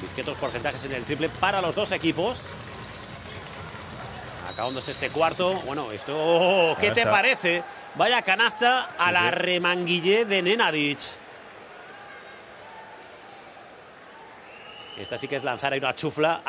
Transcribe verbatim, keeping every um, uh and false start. Discretos porcentajes en el triple para los dos equipos. Acabándose este cuarto. Bueno, esto... Oh, ¿qué te parece? Vaya canasta a la remanguillé de Nenadic. Esta sí que es lanzar ahí una chufla.